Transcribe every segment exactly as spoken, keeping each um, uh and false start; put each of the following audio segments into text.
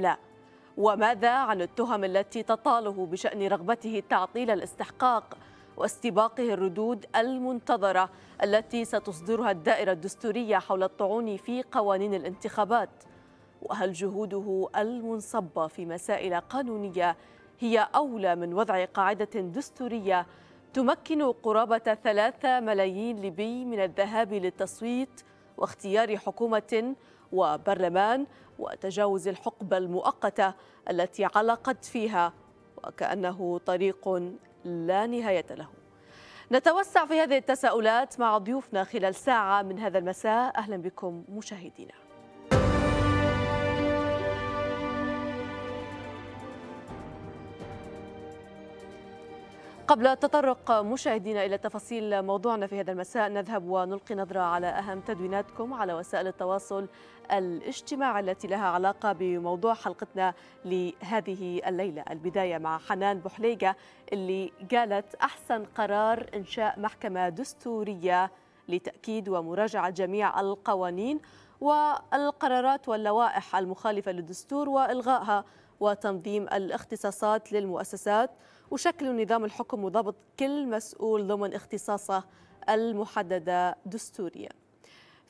أم لا؟ وماذا عن التهم التي تطاله بشأن رغبته تعطيل الاستحقاق واستباقه الردود المنتظرة التي ستصدرها الدائرة الدستورية حول الطعون في قوانين الانتخابات؟ وهل جهوده المنصبة في مسائل قانونية هي أولى من وضع قاعدة دستورية تمكن قرابة ثلاثة ملايين ليبي من الذهاب للتصويت واختيار حكومة وبرلمان وتجاوز الحقبة المؤقتة التي علقت فيها وكأنه طريق لا نهاية له؟ نتوسع في هذه التساؤلات مع ضيوفنا خلال ساعة من هذا المساء. أهلا بكم مشاهدينا. قبل تطرق مشاهدينا إلى تفاصيل موضوعنا في هذا المساء، نذهب ونلقي نظرة على أهم تدويناتكم على وسائل التواصل الاجتماعي التي لها علاقة بموضوع حلقتنا لهذه الليلة. البداية مع حنان بحليقة اللي قالت: أحسن قرار إنشاء محكمة دستورية لتأكيد ومراجعة جميع القوانين والقرارات واللوائح المخالفة للدستور وإلغائها، وتنظيم الاختصاصات للمؤسسات، وشكل نظام الحكم وضبط كل مسؤول ضمن اختصاصه المحددة دستوريا.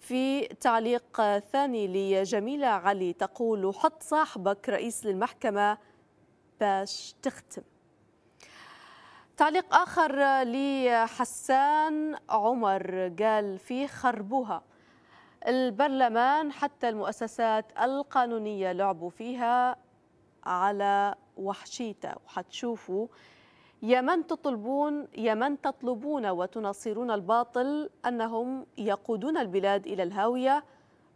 في تعليق ثاني لجميلة علي تقول: حط صاحبك رئيس للمحكمة باش تختم. تعليق آخر لحسان عمر قال: في خربوها البرلمان حتى المؤسسات القانونية لعبوا فيها على وحشيته، وحتشوفوا يا من تطلبون يا من تطلبون وتناصرون الباطل أنهم يقودون البلاد إلى الهاوية،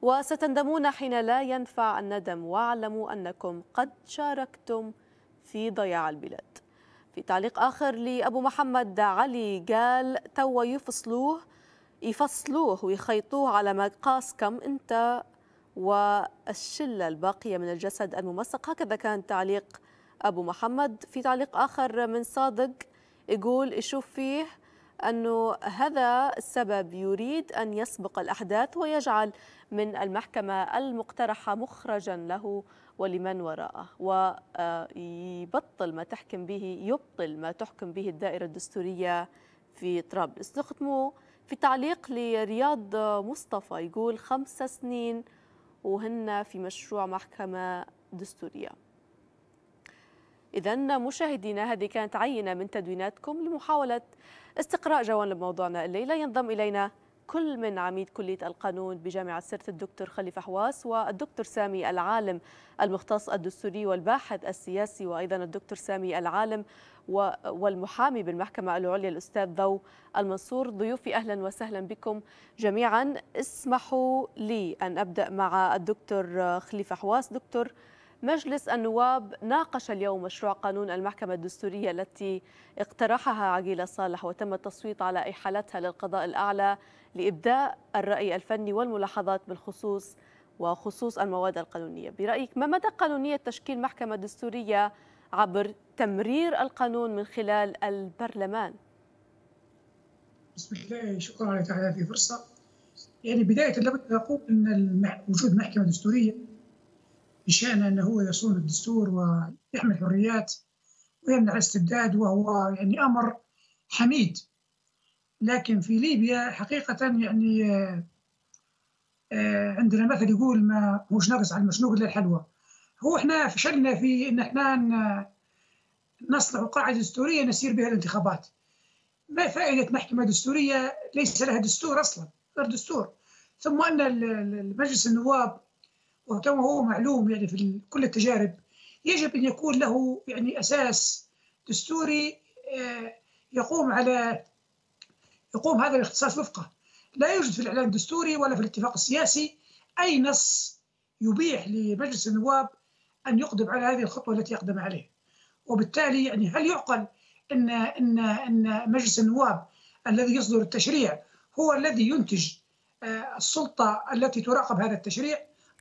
وستندمون حين لا ينفع الندم، واعلموا أنكم قد شاركتم في ضياع البلاد. في تعليق آخر لأبو محمد علي قال: تو يفصلوه يفصلوه ويخيطوه على مقاسكم أنت والشلة الباقية من الجسد الممسق. هكذا كان تعليق أبو محمد. في تعليق آخر من صادق يقول: يشوف فيه أنه هذا السبب يريد أن يسبق الأحداث ويجعل من المحكمة المقترحة مخرجا له ولمن وراءه، ويبطل ما تحكم به يبطل ما تحكم به الدائرة الدستورية في طرابلس. نختمه في تعليق لرياض مصطفى يقول: خمس سنين وهن في مشروع محكمة دستورية. إذن مشاهدينا، هذه كانت عينة من تدويناتكم لمحاولة استقراء جوانب موضوعنا الليلة. ينضم إلينا كل من عميد كلية القانون بجامعة سرت الدكتور خليفة حواس، والدكتور سامي العالم المختص الدستوري والباحث السياسي، وأيضا الدكتور سامي العالم والمحامي بالمحكمة العليا الأستاذ ضوء المنصور. ضيوفي أهلا وسهلا بكم جميعا. اسمحوا لي أن أبدأ مع الدكتور خليفة حواس. دكتور، مجلس النواب ناقش اليوم مشروع قانون المحكمة الدستورية التي اقترحها عجيل صالح، وتم التصويت على إحالتها للقضاء الأعلى لإبداء الرأي الفني والملاحظات بالخصوص وخصوص المواد القانونية. برأيك، ما مدى قانونية تشكيل محكمة دستورية عبر تمرير القانون من خلال البرلمان؟ بسم الله، شكرا على هذه الفرصة. يعني بداية لابد أن أقول أن وجود محكمة دستورية بشأنه أنه هو يصون الدستور ويحمي الحريات ويمنع الاستبداد، وهو يعني أمر حميد. لكن في ليبيا حقيقة يعني عندنا مثل يقول: ما هوش ناقص على المشنوق إلا الحلوى. هو احنا فشلنا في ان احنا نصلح قاعدة دستورية نسير بها الانتخابات. ما فائدة محكمة دستورية ليس لها دستور أصلا، غير دستور؟ ثم أن المجلس النواب، وكما هو معلوم يعني في كل التجارب، يجب أن يكون له يعني أساس دستوري يقوم على يقوم هذا الاختصاص وفقه. لا يوجد في الإعلان الدستوري ولا في الاتفاق السياسي أي نص يبيح لمجلس النواب أن يقدم على هذه الخطوة التي يقدم عليها. وبالتالي يعني هل يعقل أن أن أن مجلس النواب الذي يصدر التشريع هو الذي ينتج السلطة التي تراقب هذا التشريع؟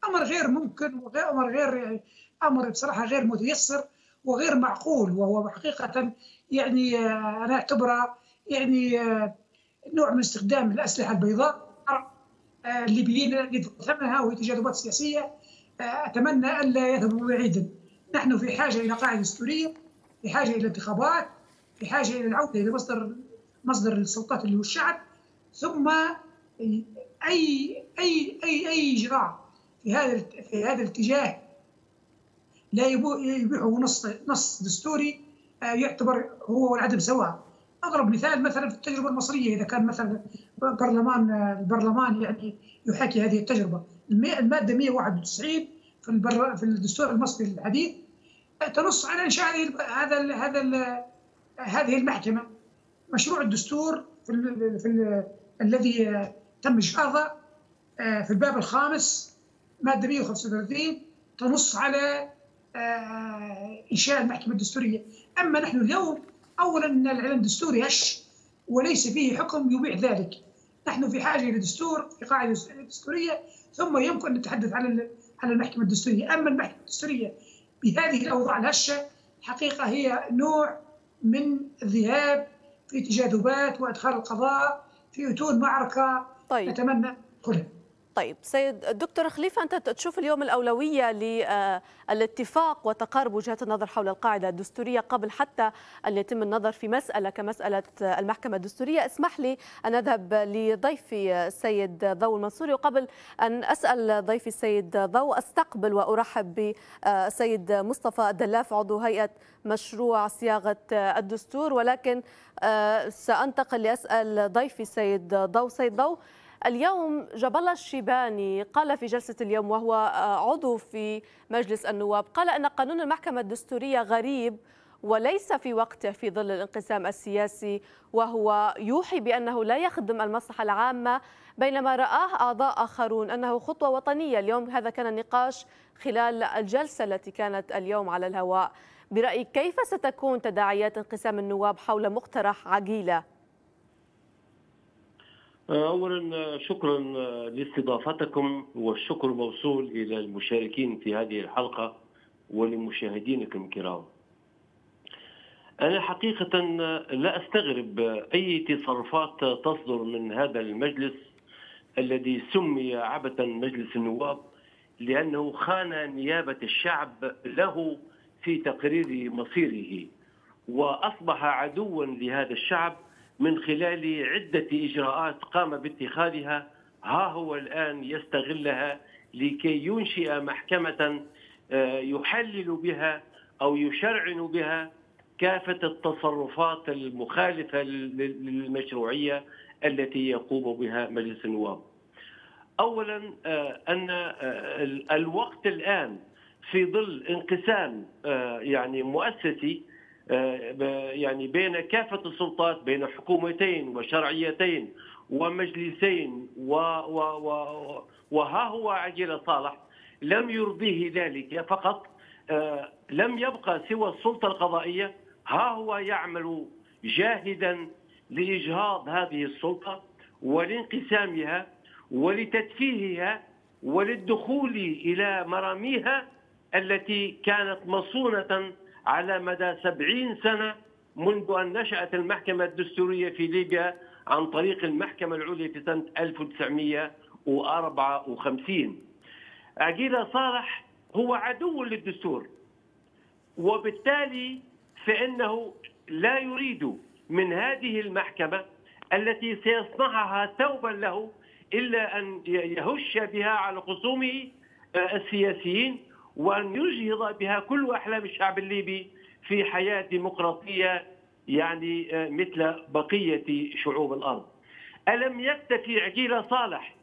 أمر غير ممكن، وأمر غير أمر بصراحة غير متيسر وغير معقول، وهو حقيقة يعني أنا أعتبره يعني نوع من استخدام الأسلحة البيضاء الليبيين لثمنها، وهي تجاذبات سياسية أتمنى أن لا يذهبوا بعيدا. نحن في حاجة إلى قاعدة دستورية، في حاجة إلى انتخابات، في حاجة إلى العودة إلى مصدر مصدر السلطات اللي هو الشعب، ثم أي أي أي أي إجراء في هذا في هذا الاتجاه لا يبيحه نص نص دستوري يعتبر هو والعدم سواء. أضرب مثال مثلا في التجربة المصرية، إذا كان مثلا برلمان البرلمان يعني يحاكي هذه التجربة، المادة مئة وواحد وتسعين في في الدستور المصري الحديث تنص على إنشاء هذا هذا هذه المحكمة. مشروع الدستور في ال في ال الذي تم إشراضه في الباب الخامس مادة مئة وخمسة وثلاثين تنص على إنشاء المحكمة الدستورية. أما نحن اليوم أولا العلم الدستوري هش وليس فيه حكم يبيع ذلك. نحن في حاجة إلى دستور في قاعدة دستورية، ثم يمكن أن نتحدث على على المحكمة الدستورية. أما المحكمة الدستورية بهذه الأوضاع الهشة حقيقة هي نوع من الذهاب في تجاذبات وإدخال القضاء في أتون معركة. طيب. نتمنى كلها. طيب سيد الدكتور خليفة، أنت تشوف اليوم الأولوية للاتفاق وتقارب وجهات النظر حول القاعدة الدستورية قبل حتى أن يتم النظر في مسألة كمسألة المحكمة الدستورية. اسمح لي أن أذهب لضيفي السيد ضوء المنصوري، وقبل أن أسأل ضيفي السيد ضوء أستقبل وأرحب بالسيد مصطفى الدلاف عضو هيئة مشروع صياغة الدستور، ولكن سأنتقل لأسأل ضيفي السيد ضوء. سيد ضوء، اليوم جبل الشيباني قال في جلسة اليوم وهو عضو في مجلس النواب، قال أن قانون المحكمة الدستورية غريب وليس في وقته في ظل الانقسام السياسي، وهو يوحي بأنه لا يخدم المصلحة العامة، بينما رآه أعضاء آخرون أنه خطوة وطنية. اليوم هذا كان النقاش خلال الجلسة التي كانت اليوم على الهواء. برأيك كيف ستكون تداعيات انقسام النواب حول مقترح عجيلة؟ أولا شكرا لاستضافتكم، والشكر موصول إلى المشاركين في هذه الحلقة ولمشاهدينكم الكرام. أنا حقيقة لا أستغرب أي تصرفات تصدر من هذا المجلس الذي سمي عبثا مجلس النواب، لأنه خان نيابة الشعب له في تقرير مصيره، وأصبح عدوا لهذا الشعب من خلال عدة إجراءات قام باتخاذها. ها هو الآن يستغلها لكي ينشئ محكمة يحلل بها أو يشرعن بها كافة التصرفات المخالفة للمشروعية التي يقوم بها مجلس النواب. أولا أن الوقت الآن في ظل انقسام يعني مؤسسي يعني بين كافة السلطات، بين حكومتين وشرعيتين ومجلسين و... و... و... وها هو عجيل صالح لم يرضيه ذلك، فقط لم يبقى سوى السلطة القضائية. ها هو يعمل جاهدا لإجهاض هذه السلطة ولانقسامها ولتدفيهها وللدخول إلى مراميها التي كانت مصونة على مدى سبعين سنة منذ أن نشأت المحكمة الدستورية في ليبيا عن طريق المحكمة العليا في سنة ألف وتسعمئة وأربعة وخمسين. عجيل صالح هو عدو للدستور، وبالتالي فإنه لا يريد من هذه المحكمة التي سيصنعها توبا له إلا أن يهش بها على خصومه السياسيين، وأن يجهض بها كل أحلام الشعب الليبي في حياة ديمقراطية يعني مثل بقية شعوب الأرض. ألم يكتفي عجيل صالح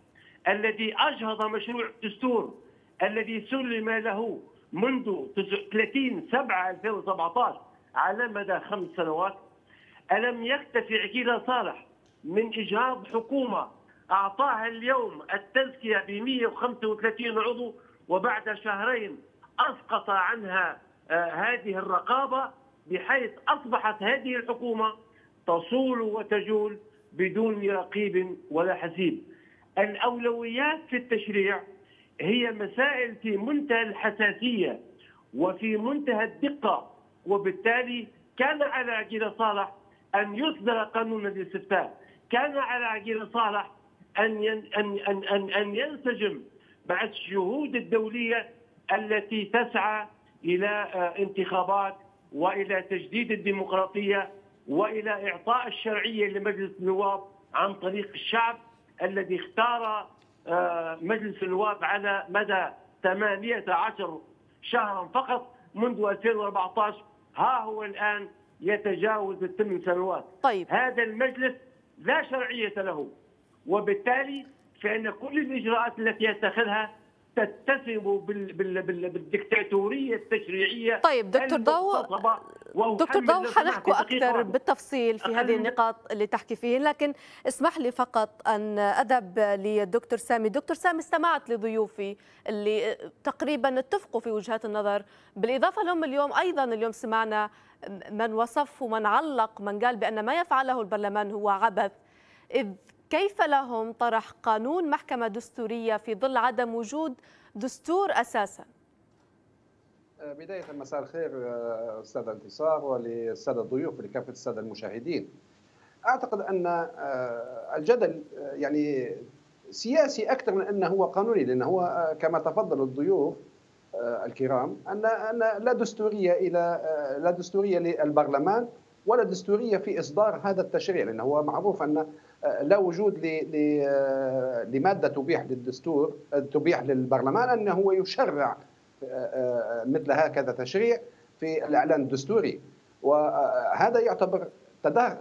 الذي أجهض مشروع الدستور الذي سلم له منذ ثلاثين سبعة ألفين وسبعطعش على مدى خمس سنوات؟ ألم يكتفي عجيل صالح من إجهاض حكومة أعطاها اليوم التزكية ب مئة وخمسة وثلاثين عضو وبعد شهرين أسقط عنها هذه الرقابة، بحيث أصبحت هذه الحكومة تصول وتجول بدون رقيب ولا حسيب؟ الأولويات في التشريع هي مسائل في منتهى الحساسية وفي منتهى الدقة، وبالتالي كان على عجيل صالح أن يصدر قانون الاستفتاء، كان على عجيل صالح أن أن أن أن ينسجم مع الشهود الدولية التي تسعى إلى انتخابات وإلى تجديد الديمقراطية وإلى إعطاء الشرعية لمجلس النواب عن طريق الشعب الذي اختار مجلس النواب على مدى ثمانية عشر شهرا فقط منذ ألفين وأربعة عشر. ها هو الآن يتجاوز الثمان سنوات. طيب. هذا المجلس لا شرعية له، وبالتالي فإن كل الإجراءات التي يتخذها تتسم بالدكتاتورية التشريعية. طيب دكتور ضوء، دكتور ضوء حنحكي أكثر بالتفصيل في هذه النقاط اللي تحكي فيه، لكن اسمح لي فقط أن أدب للدكتور سامي. دكتور سامي، استمعت لضيوفي اللي تقريبا اتفقوا في وجهات النظر، بالإضافة لهم اليوم أيضا اليوم سمعنا من وصف ومن علق، من قال بأن ما يفعله البرلمان هو عبث، إذ كيف لهم طرح قانون محكمة دستورية في ظل عدم وجود دستور أساساً؟ بداية مساء الخير السادة انتصار وللسادة الضيوف ولكافة السادة المشاهدين. أعتقد أن الجدل يعني سياسي أكثر من أنه هو قانوني، لأنه هو كما تفضل الضيوف الكرام أن لا دستورية إلى لا دستورية للبرلمان ولا دستورية في إصدار هذا التشريع، لأنه هو معروف أن لا وجود لمادة تبيح للدستور تبيح للبرلمان أنه هو يشرع مثل هكذا تشريع في الإعلان الدستوري، وهذا يعتبر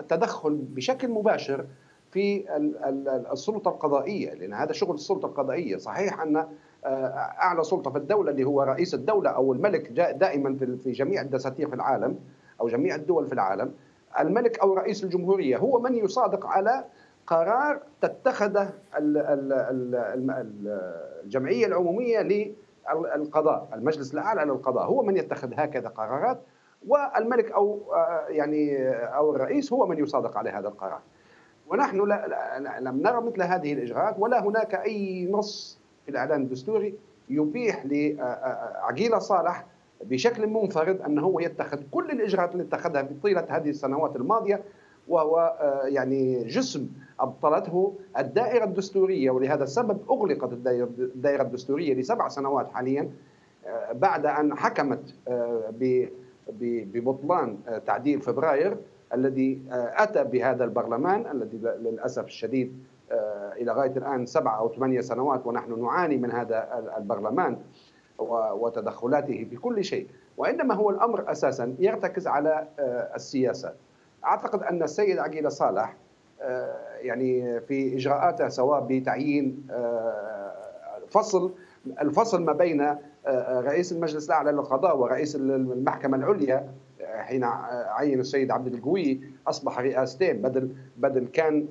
تدخل بشكل مباشر في السلطة القضائية، لأن هذا شغل السلطة القضائية. صحيح أن أعلى سلطة في الدولة اللي هو رئيس الدولة أو الملك دائما في جميع الدساتير في العالم أو جميع الدول في العالم، الملك أو رئيس الجمهورية هو من يصادق على قرار تتخذه الجمعية العمومية للقضاء، المجلس الأعلى للقضاء هو من يتخذ هكذا قرارات، والملك أو يعني أو الرئيس هو من يصادق على هذا القرار. ونحن لم نرى مثل هذه الإجراءات، ولا هناك أي نص في الإعلان الدستوري يبيح لعجيل صالح بشكل منفرد أنه هو يتخذ كل الإجراءات اللي اتخذها طيلة هذه السنوات الماضية، وهو يعني جسم أبطلته الدائرة الدستورية، ولهذا السبب أغلقت الدائرة الدستورية لسبع سنوات حاليا بعد أن حكمت ببطلان تعديل فبراير الذي أتى بهذا البرلمان الذي للأسف الشديد إلى غاية الآن سبع أو ثمانية سنوات ونحن نعاني من هذا البرلمان وتدخلاته في كل شيء، وإنما هو الأمر أساسا يرتكز على السياسة. أعتقد أن السيد عجيل صالح يعني في إجراءاته سواء بتعيين فصل الفصل ما بين رئيس المجلس الأعلى للقضاء ورئيس المحكمة العليا، حين عين السيد عبدالقوي أصبح رئاستين بدل بدل كان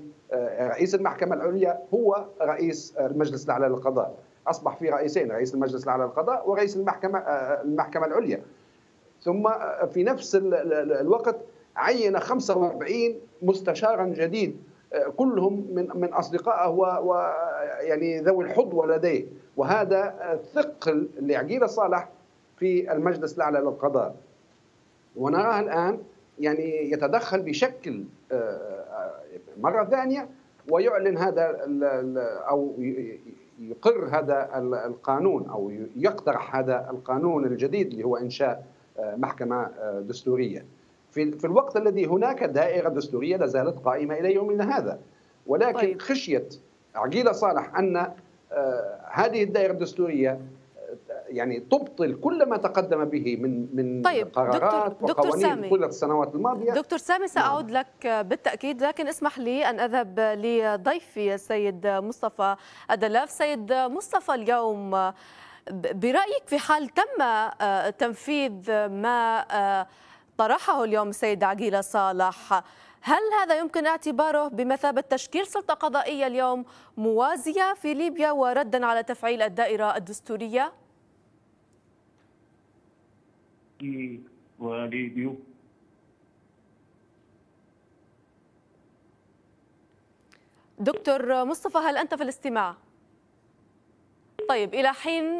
رئيس المحكمة العليا هو رئيس المجلس الأعلى للقضاء، أصبح في رئيسين، رئيس المجلس الأعلى للقضاء ورئيس المحكمة المحكمة العليا. ثم في نفس الوقت عين خمسة وأربعين مستشارا جديد كلهم من من أصدقائه ويعني ذوي الحظوة لديه، وهذا ثقل لعجيل صالح في المجلس الأعلى للقضاء. ونراه الآن يعني يتدخل بشكل مرة ثانية ويعلن هذا أو يقر هذا القانون أو يقترح هذا القانون الجديد اللي هو إنشاء محكمة دستورية في الوقت الذي هناك دائرة دستورية لا زالت قائمة إلى يومنا هذا. ولكن طيب. خشية عجيل صالح أن هذه الدائرة الدستورية يعني تبطل كل ما تقدم به من من طيب. قرارات دكتور وقوانين طيلة السنوات الماضية. دكتور سامي سأعود نعم. لك بالتأكيد، لكن اسمح لي أن أذهب لضيفي السيد مصطفى الدلاف. سيد مصطفى، اليوم برأيك في حال تم تنفيذ ما طرحه اليوم السيد عجيل صالح، هل هذا يمكن اعتباره بمثابة تشكيل سلطة قضائية اليوم موازية في ليبيا وردا على تفعيل الدائرة الدستورية؟ دكتور مصطفى، هل أنت في الاستماع؟ طيب، إلى حين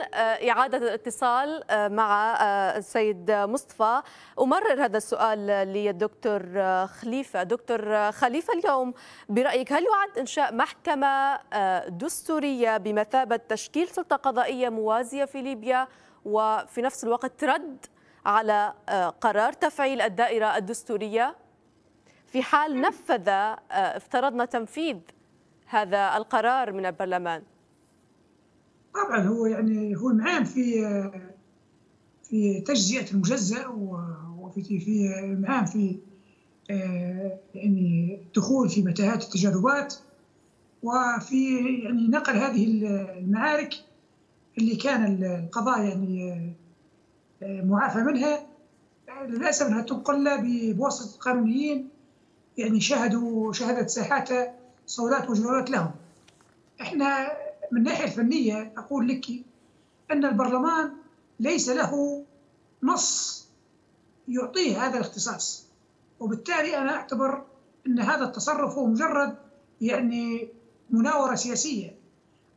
إعادة الاتصال مع السيد مصطفى أمرر هذا السؤال للدكتور خليفة. دكتور خليفة، اليوم برأيك هل يعد إنشاء محكمة دستورية بمثابة تشكيل سلطة قضائية موازية في ليبيا وفي نفس الوقت رد على قرار تفعيل الدائرة الدستورية في حال نفذ افترضنا تنفيذ هذا القرار من البرلمان. طبعا هو يعني هو معان في في تجزئة المجزأ، وفي في معان في يعني الدخول في متاهات التجاذبات، وفي يعني نقل هذه المعارك اللي كان القضاء يعني معافى منها، للأسف أنها تنقل بواسطة القانونيين يعني شهدوا شهدت ساحاتها صولات وجولات لهم. احنا من الناحية الفنية أقول لك أن البرلمان ليس له نص يعطيه هذا الاختصاص، وبالتالي أنا أعتبر أن هذا التصرف هو مجرد يعني مناورة سياسية،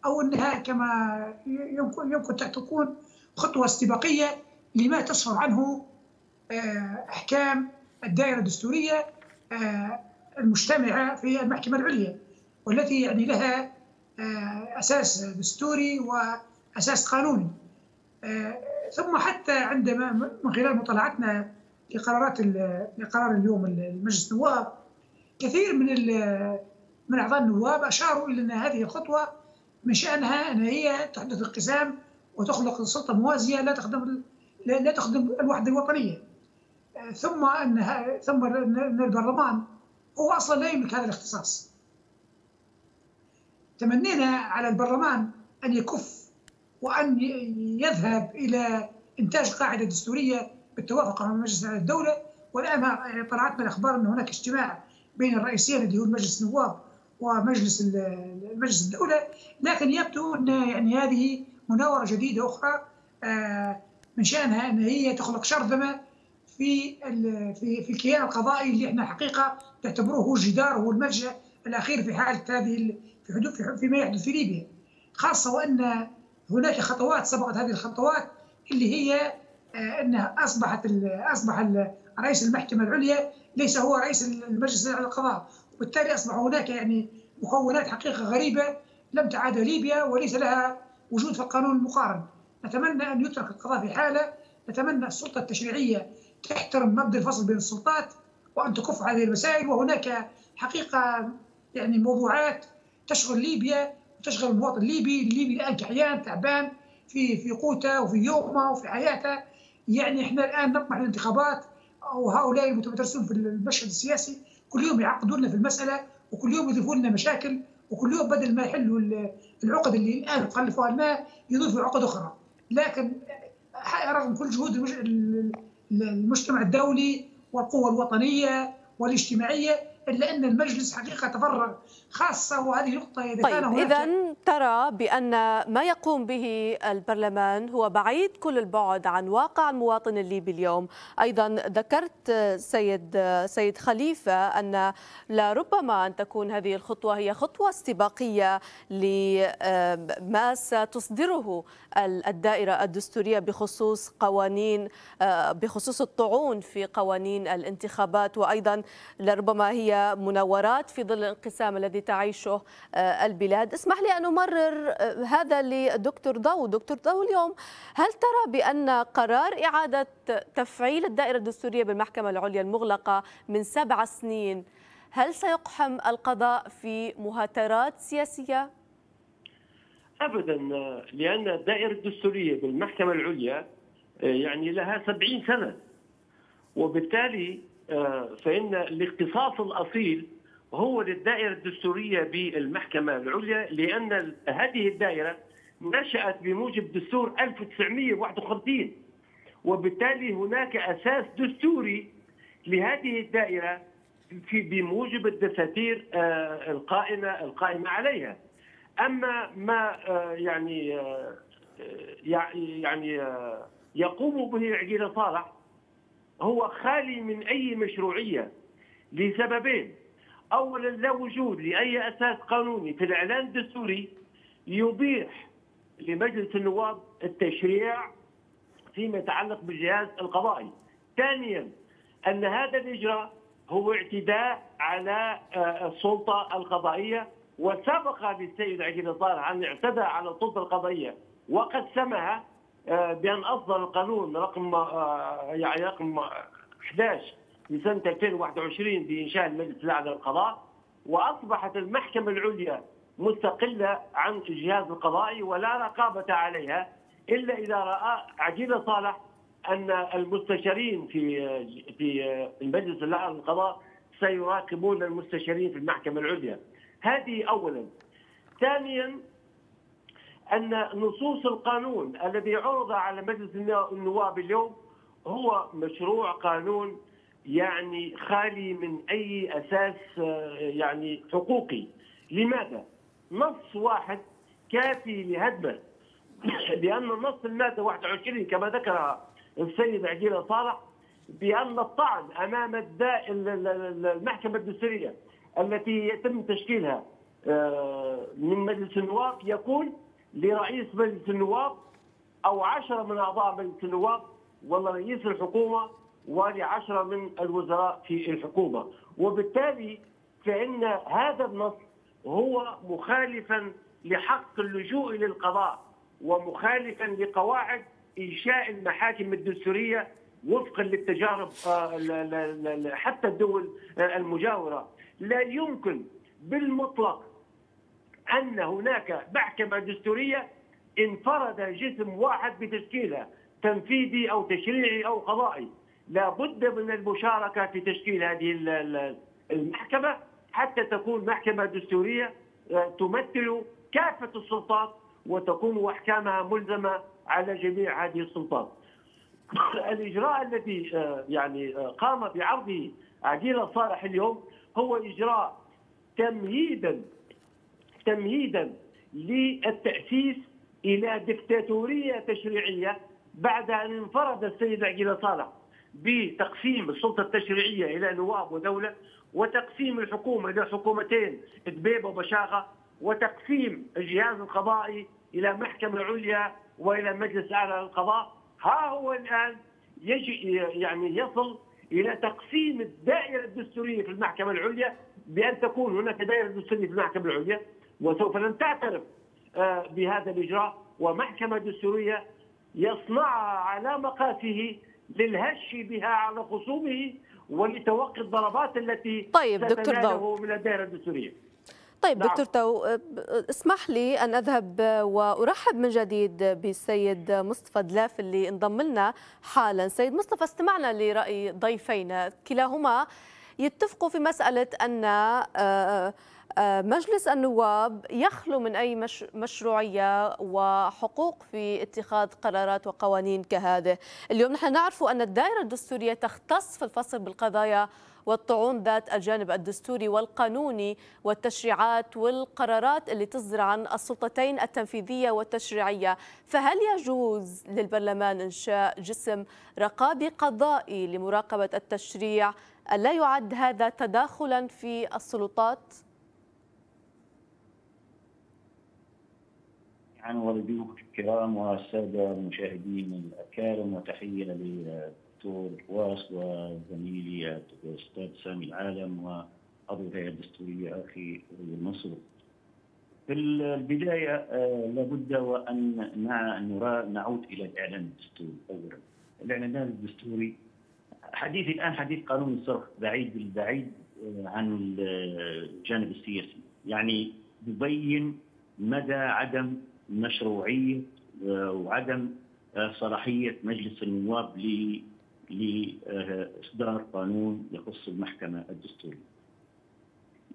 أو أنها كما يمكن يمكن تكون خطوة استباقية لما تصدر عنه أحكام الدائرة الدستورية المجتمعة في المحكمة العليا، والتي يعني لها أساس دستوري وأساس قانوني. ثم حتى عندما من خلال مطالعتنا لقرارات لقرار اليوم المجلس النواب، كثير من من أعضاء النواب أشاروا إلى أن هذه الخطوة من شأنها أن هي تحدث انقسام وتخلق سلطة موازية لا تخدم لا تخدم الوحدة الوطنية، ثم أنها ثم أن البرلمان هو أصلا لا يملك هذا الاختصاص. تمنينا على البرلمان أن يكف وأن يذهب إلى إنتاج قاعدة دستورية بالتوافق مع مجلس الدولة، والآن طلعتنا الأخبار أن هناك اجتماع بين الرئيسين اللي هو مجلس النواب ومجلس مجلس الدولة، لكن يبدو أن يعني هذه مناورة جديدة أخرى من شأنها أن هي تخلق شرذمة في في في الكيان القضائي اللي احنا حقيقة تعتبروه هو الجدار وهو الملجأ الأخير في حالة هذه في حدود فيما يحدث في ليبيا، خاصة وأن هناك خطوات سبقت هذه الخطوات اللي هي أنها أصبحت أصبح رئيس المحكمة العليا ليس هو رئيس المجلس القضاء، وبالتالي أصبح هناك يعني مكونات حقيقة غريبة لم تعاد ليبيا وليس لها وجود في القانون المقارن. نتمنى أن يترك القضاء في حالة، نتمنى السلطة التشريعية تحترم مبدأ الفصل بين السلطات وأن تكف عن هذه المسائل، وهناك حقيقة يعني موضوعات تشغل ليبيا وتشغل المواطن الليبي، الليبي الآن كحيان تعبان في في قوته وفي يومه وفي حياته. يعني احنا الآن نطمح للانتخابات، وهؤلاء المتمرسون في المشهد السياسي كل يوم يعقدوا لنا في المسألة، وكل يوم يضيفوا لنا مشاكل، وكل يوم بدل ما يحلوا العقد اللي الآن خلفوها لنا يضيفوا عقد أخرى. لكن رغم كل جهود المجتمع الدولي والقوى الوطنية والاجتماعية، إلا أن المجلس حقيقة تفرغ، خاصة وهذه نقطة. إذا طيب إذن ترى بأن ما يقوم به البرلمان هو بعيد كل البعد عن واقع المواطن الليبي اليوم. أيضا ذكرت سيد سيد خليفة أن لربما أن تكون هذه الخطوة هي خطوة استباقية لما ستصدره الدائرة الدستورية بخصوص قوانين بخصوص الطعون في قوانين الانتخابات، وأيضا لربما هي مناورات في ظل الانقسام الذي تعيشه البلاد. اسمح لي أن أمرر هذا لدكتور ضوء. دكتور ضوء، اليوم هل ترى بأن قرار إعادة تفعيل الدائرة الدستورية بالمحكمة العليا المغلقة من سبع سنين هل سيقحم القضاء في مهاترات سياسية؟ أبدا، لأن الدائرة الدستورية بالمحكمة العليا يعني لها سبعين سنة، وبالتالي فإن الاختصاص الأصيل هو للدائرة الدستورية بالمحكمة العليا، لأن هذه الدائرة نشأت بموجب دستور ألف وتسعمئة وواحد وخمسين، وبالتالي هناك أساس دستوري لهذه الدائرة بموجب الدساتير القائمة القائمة عليها. أما ما يعني يعني يقوم به عجيل صالح هو خالي من أي مشروعية لسببين: أولا لا وجود لأي أساس قانوني في الإعلان الدستوري يبيح لمجلس النواب التشريع فيما يتعلق بالجهاز القضائي. ثانيا أن هذا الإجراء هو اعتداء على السلطة القضائية، وسبق للسيد عجيل صالح أن اعتدى على السلطة القضائية وقسمها بأن أصدر القانون رقم يعني رقم أحد عشر لسنة ألفين وواحد وعشرين بإنشاء المجلس الأعلى للقضاء، وأصبحت المحكمة العليا مستقلة عن الجهاز القضائي ولا رقابة عليها إلا إذا رأى عجيل صالح أن المستشارين في في المجلس الأعلى للقضاء سيراقبون المستشارين في المحكمة العليا. هذه أولا. ثانيا، أن نصوص القانون الذي عرض على مجلس النواب اليوم هو مشروع قانون يعني خالي من أي أساس يعني حقوقي. لماذا؟ نص واحد كافي لهدمه، لأن نص المادة واحد وعشرين كما ذكرها السيد عجيل صالح بأن الطعن أمام المحكمة الدستورية التي يتم تشكيلها من مجلس النواب يكون لرئيس مجلس النواب أو عشرة من أعضاء مجلس النواب ولرئيس الحكومة ولعشرة من الوزراء في الحكومة، وبالتالي فإن هذا النص هو مخالفا لحق اللجوء للقضاء ومخالفا لقواعد إنشاء المحاكم الدستورية وفقا للتجارب حتى الدول المجاورة. لا يمكن بالمطلق أن هناك محكمة دستورية انفرد جسم واحد بتشكيلها تنفيذي أو تشريعي أو قضائي، لا بد من المشاركة في تشكيل هذه المحكمة حتى تكون محكمة دستورية تمثل كافة السلطات وتكون أحكامها ملزمة على جميع هذه السلطات. الإجراء الذي يعني قام بعرضه عجيل صالح اليوم هو إجراء تمهيدا تمهيدا للتأسيس إلى دكتاتورية تشريعية بعد أن انفرد السيد عجيل صالح بتقسيم السلطة التشريعية إلى نواب ودولة، وتقسيم الحكومة إلى حكومتين إدبيب وبشاغة، وتقسيم الجهاز القضائي إلى محكمة عليا وإلى مجلس أعلى للقضاء. ها هو الآن يجي يعني يصل إلى تقسيم الدائرة الدستورية في المحكمة العليا بأن تكون هناك دائرة دستورية في المحكمة العليا، وسوف لن تعترف بهذا الإجراء، ومحكمة دستورية يصنعها على مقاسه للهش بها على خصومه ولتوقي الضربات التي طيب تتناله من الدائرة الدستورية. طيب نعم. دكتور تو، اسمح لي أن أذهب وأرحب من جديد بالسيد مصطفى دلاف اللي انضم لنا حالا. سيد مصطفى، استمعنا لرأي ضيفينا كلاهما يتفقوا في مسألة أن مجلس النواب يخلو من أي مشروعية وحقوق في اتخاذ قرارات وقوانين كهذه. اليوم نحن نعرف أن الدائرة الدستورية تختص في الفصل بالقضايا والطعون ذات الجانب الدستوري والقانوني والتشريعات والقرارات اللي تصدر عن السلطتين التنفيذية والتشريعية، فهل يجوز للبرلمان إنشاء جسم رقابي قضائي لمراقبة التشريع؟ ألا يعد هذا تداخلا في السلطات؟ عن والديكم الكرام والسادة المشاهدين الأكارم، وتحية للدكتور حواس وزميلي الأستاذ سامي العالم وعضو الهيئة الدستورية أخي ضوء المنصور. في البداية لابد وأن نعود إلى الإعلان الدستوري. أولا الإعلان الدستوري حديث الآن حديث قانون الصرف بعيد البعيد عن الجانب السياسي، يعني يبين مدى عدم مشروعية وعدم صلاحية مجلس النواب لإصدار قانون يخص المحكمة الدستورية.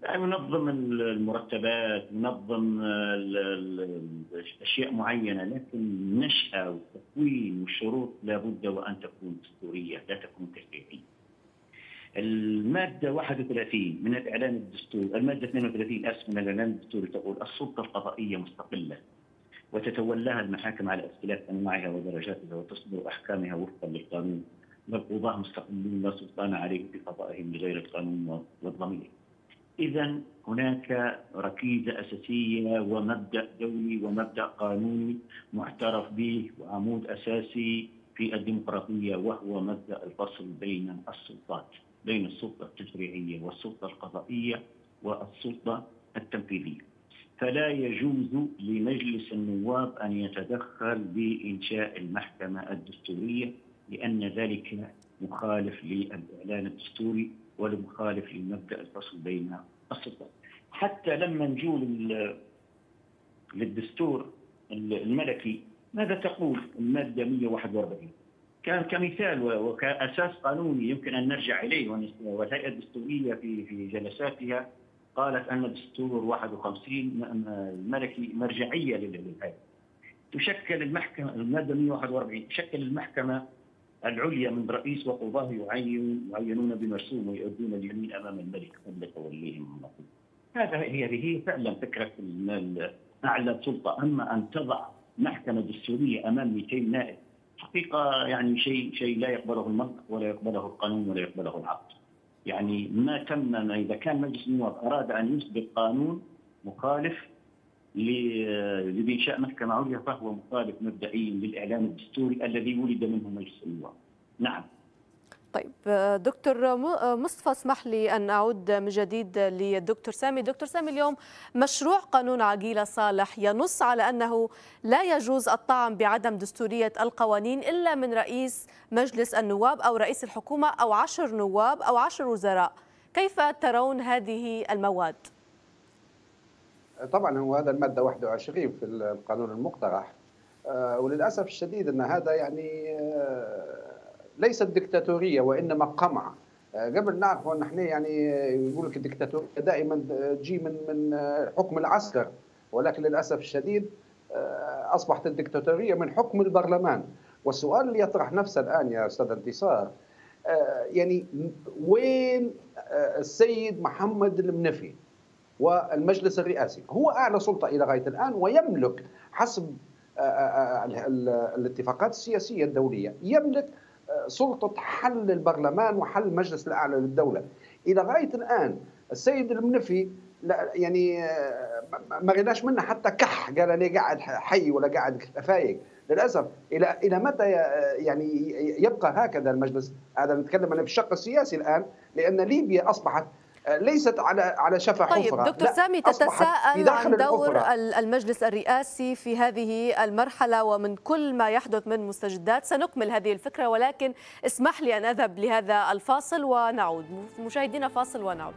يعني ننظم المرتبات، ننظم أشياء معينة، لكن النشأة والتكوين والشروط لابد وأن تكون دستورية لا تكون تشريعية. المادة واحد وثلاثين من الإعلان الدستوري، المادة اثنين وثلاثين أس من الإعلان الدستوري تقول: السلطة القضائية مستقلة وتتولاها المحاكم على اختلاف أنواعها ودرجاتها وتصدر أحكامها وفقا للقانون، والقضاة مستقلون لا سلطان عليهم في قضائهم بغير القانون والضمير. إذا هناك ركيزة أساسية ومبدأ دولي ومبدأ قانوني معترف به وعمود أساسي في الديمقراطية، وهو مبدأ الفصل بين السلطات، بين السلطة التشريعية والسلطة القضائية والسلطة التنفيذية. فلا يجوز لمجلس النواب أن يتدخل بإنشاء المحكمة الدستورية، لأن ذلك مخالف للإعلان الدستوري ومخالف لمبدأ الفصل بين السلطات. حتى لما نجوا للدستور الملكي ماذا تقول المادة مئة وواحد وأربعين؟ كمثال وكأساس قانوني يمكن أن نرجع إليه، والهيئة الدستورية في جلساتها قالت أن الدستور واحد وخمسين الملكي مرجعية للهيئة. تشكل المحكمة المادة مئة وواحد وأربعين تشكل المحكمة العليا من رئيس وقضاه يعينون بمرسوم ويؤدون اليمين أمام الملك قبل توليهم. هذا هي فعلا فكرة أعلى سلطة. أما أن تضع محكمة دستورية أمام مئتين نائب حقيقة يعني شيء شيء لا يقبله المنطق ولا يقبله القانون ولا يقبله العقل. يعني ما تم إذا كان مجلس النواب أراد أن يصدر قانون مخالف لإنشاء محكمة عليا فهو مخالف مبدئيا للإعلان الدستوري الذي ولد منه مجلس النواب. نعم. طيب دكتور مصطفى، اسمح لي أن أعود من جديد للدكتور سامي. دكتور سامي، اليوم مشروع قانون عجيل صالح ينص على أنه لا يجوز الطعن بعدم دستورية القوانين إلا من رئيس مجلس النواب أو رئيس الحكومة أو عشر نواب أو عشر وزراء. كيف ترون هذه المواد؟ طبعا هو هذا المادة واحد وعشرين في القانون المقترح، وللأسف الشديد أن هذا يعني ليست دكتاتوريه وانما قمع. قبل نعرفوا ان احنا يعني يقول لك الدكتاتوريه دائما تجي من من حكم العسكر، ولكن للاسف الشديد اصبحت الدكتاتوريه من حكم البرلمان. والسؤال اللي يطرح نفسه الان يا استاذ انتصار، يعني وين السيد محمد المنفي والمجلس الرئاسي؟ هو اعلى سلطه الى غايه الان، ويملك حسب الاتفاقات السياسيه الدوليه يملك سلطة حل البرلمان وحل المجلس الأعلى للدولة. إلى غاية الآن السيد المنفي لا يعني ما ريناش منه حتى كح قال أنا قاعد حي ولا قاعد فايق. للأسف إلى إلى متى يعني يبقى هكذا المجلس؟ هذا نتكلم أنا في الشق السياسي الآن، لأن ليبيا أصبحت ليست على على شفا حفرة. طيب دكتور سامي، تتساءل عن دور المجلس الرئاسي في هذه المرحلة ومن كل ما يحدث من مستجدات. سنكمل هذه الفكرة، ولكن اسمح لي أن أذهب لهذا الفاصل ونعود. مشاهدينا فاصل ونعود.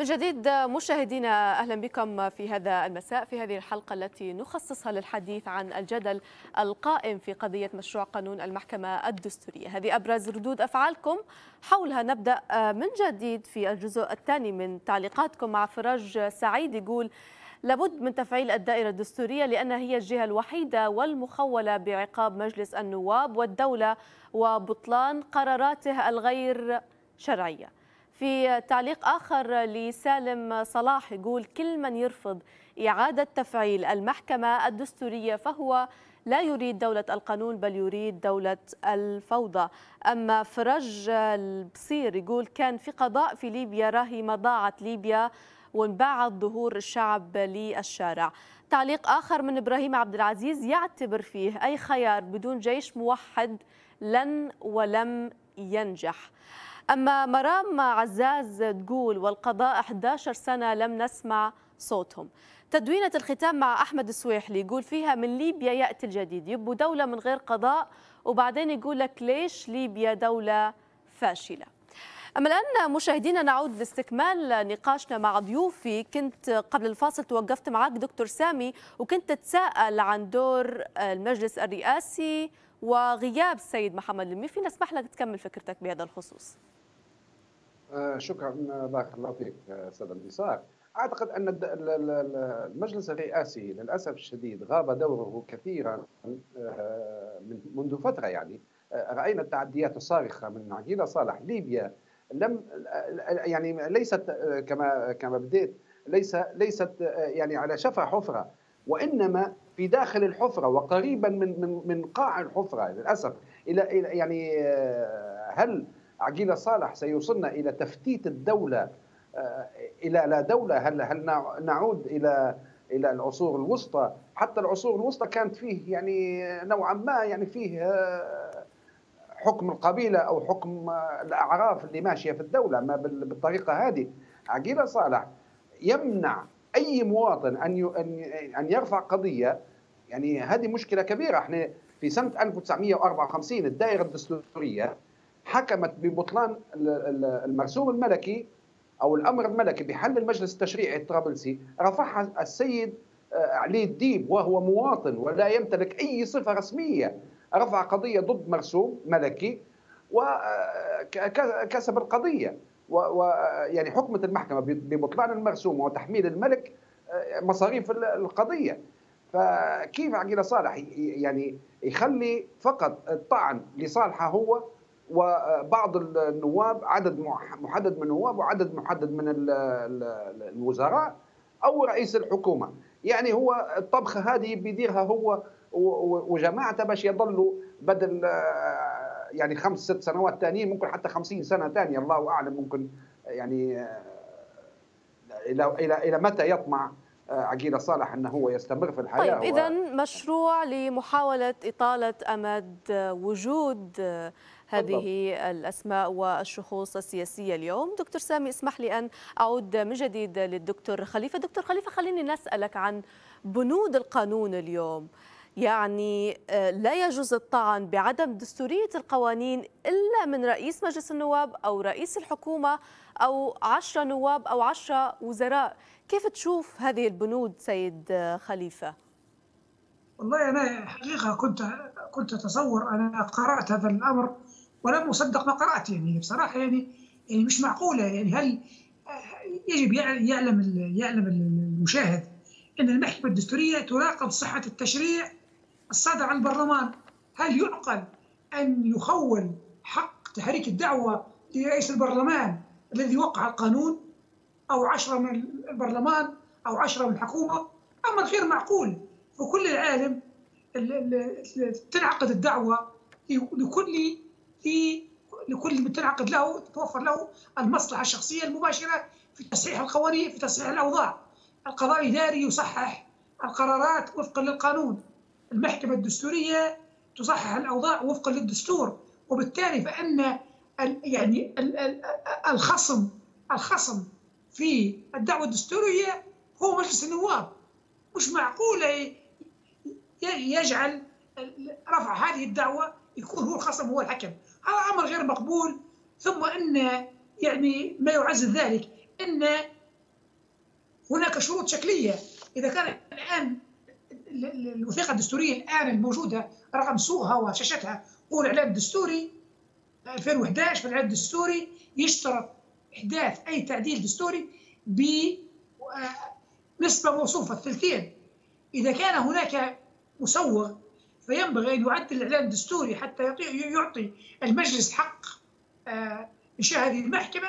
من جديد مشاهدينا، أهلا بكم في هذا المساء في هذه الحلقة التي نخصصها للحديث عن الجدل القائم في قضية مشروع قانون المحكمة الدستورية. هذه أبرز ردود أفعالكم حولها. نبدأ من جديد في الجزء الثاني من تعليقاتكم مع فراج سعيد، يقول لابد من تفعيل الدائرة الدستورية لأنها هي الجهة الوحيدة والمخولة بعقاب مجلس النواب والدولة وبطلان قراراته الغير شرعية. في تعليق آخر لسالم صلاح يقول كل من يرفض إعادة تفعيل المحكمة الدستورية فهو لا يريد دولة القانون بل يريد دولة الفوضى. أما فرج البصير يقول كان في قضاء في ليبيا، راهي ما ضاعت ليبيا وانباعت ظهور الشعب للشارع. تعليق آخر من إبراهيم عبد العزيز يعتبر فيه أي خيار بدون جيش موحد لن ولم ينجح. أما مرام عزاز تقول والقضاء أحد عشر سنة لم نسمع صوتهم. تدوينة الختام مع أحمد السويحلي يقول فيها من ليبيا يأتي الجديد، يبقوا دولة من غير قضاء وبعدين يقول لك ليش ليبيا دولة فاشلة. أما الآن مشاهدينا نعود لاستكمال نقاشنا مع ضيوفي. كنت قبل الفاصل توقفت معك دكتور سامي وكنت تتساءل عن دور المجلس الرئاسي وغياب السيد محمد المنفي، نسمح لك تكمل فكرتك بهذا الخصوص. شكرا بارك الله فيك استاذ انتصار. اعتقد ان المجلس الرئاسي للاسف الشديد غاب دوره كثيرا منذ فتره، يعني راينا التعديات الصارخه من عجيل صالح. ليبيا لم يعني ليست كما كما بديت، ليس ليست يعني على شفا حفره، وانما في داخل الحفره وقريبا من من من قاع الحفره للاسف. الى يعني هل عجيل صالح سيوصلنا الى تفتيت الدوله الى لا دوله؟ هل هل نعود الى الى العصور الوسطى؟ حتى العصور الوسطى كانت فيه يعني نوعا ما يعني فيه حكم القبيله او حكم الاعراف اللي ماشيه في الدوله، ما بالطريقه هذه. عجيل صالح يمنع اي مواطن ان ان يرفع قضيه، يعني هذه مشكله كبيره. احنا في سنه ألف وتسعمئة وأربعة وخمسين الدائره الدستوريه حكمت ببطلان المرسوم الملكي او الامر الملكي بحل المجلس التشريعي الطرابلسي، رفعها السيد علي الديب وهو مواطن ولا يمتلك اي صفه رسميه، رفع قضيه ضد مرسوم ملكي وكسب القضيه. ويعني حكمت المحكمه ببطلان المرسوم وتحميل الملك مصاريف القضيه. فكيف عقيل صالح يعني يخلي فقط الطعن لصالحه هو وبعض النواب، عدد محدد من النواب وعدد محدد من الوزراء او رئيس الحكومه؟ يعني هو الطبخه هذه بيديرها هو وجماعته باش يضلوا بدل يعني خمس ست سنوات ثانيين، ممكن حتى خمسين سنه ثانيه، الله اعلم ممكن يعني الى الى الى متى يطمع عقيل صالح أنه هو يستمر في الحياة. طيب إذا و... مشروع لمحاولة إطالة أمد وجود هذه الأسماء والشخوص السياسية اليوم. دكتور سامي اسمح لي أن أعود من جديد للدكتور خليفة. دكتور خليفة خليني نسألك عن بنود القانون اليوم، يعني لا يجوز الطعن بعدم دستورية القوانين إلا من رئيس مجلس النواب أو رئيس الحكومة أو عشرة نواب أو عشرة وزراء. كيف تشوف هذه البنود سيد خليفة؟ والله أنا حقيقة كنت كنت أتصور، أنا قرأت هذا الأمر ولم أصدق ما قرأت، يعني بصراحة يعني يعني مش معقولة. يعني هل يجب يعلم يعلم المشاهد أن المحكمة الدستورية تراقب صحة التشريع الصادر عن البرلمان؟ هل يعقل أن يخول حق تحريك الدعوة لرئيس البرلمان الذي وقع القانون، أو عشرة من البرلمان أو عشرة من الحكومة؟ أمر غير معقول. وكل العالم تنعقد الدعوة لكل لكل من تنعقد له توفر له المصلحة الشخصية المباشرة في تصحيح القوانين، في تصحيح الأوضاع. القضاء الإداري يصحح القرارات وفقا للقانون، المحكمة الدستورية تصحح الأوضاع وفقا للدستور، وبالتالي فإن يعني الخصم الخصم في الدعوة الدستورية هو مجلس النواب. مش معقولة يجعل رفع هذه الدعوة يكون هو الخصم هو الحكم، هذا أمر غير مقبول. ثم أن يعني ما يعزز ذلك أن هناك شروط شكلية. إذا كان الآن الوثيقة الدستورية الآن الموجودة رغم سوءها وشاشتها هو الإعلان الدستوري ألفين وأحد عشر، في الإعلان الدستوري يشترط إحداث أي تعديل دستوري بنسبة موصوفة ثلثين. إذا كان هناك مسوغ فينبغي أن يعدل الإعلان الدستوري حتى يعطي المجلس حق إنشاء هذه المحكمة،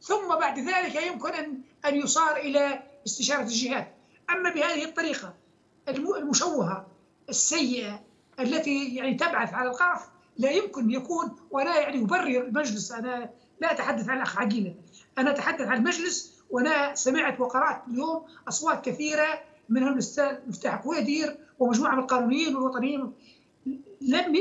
ثم بعد ذلك يمكن أن أن يصار إلى استشارة الجهات. أما بهذه الطريقة المشوهة السيئة التي يعني تبعث على القرف لا يمكن يكون، ولا يعني أبرر المجلس، أنا لا أتحدث عن الأخ عقيلة، أنا أتحدث عن المجلس، وأنا سمعت وقرأت اليوم أصوات كثيرة منهم الأستاذ مفتاح كويدير ومجموعة من القانونيين والوطنيين لم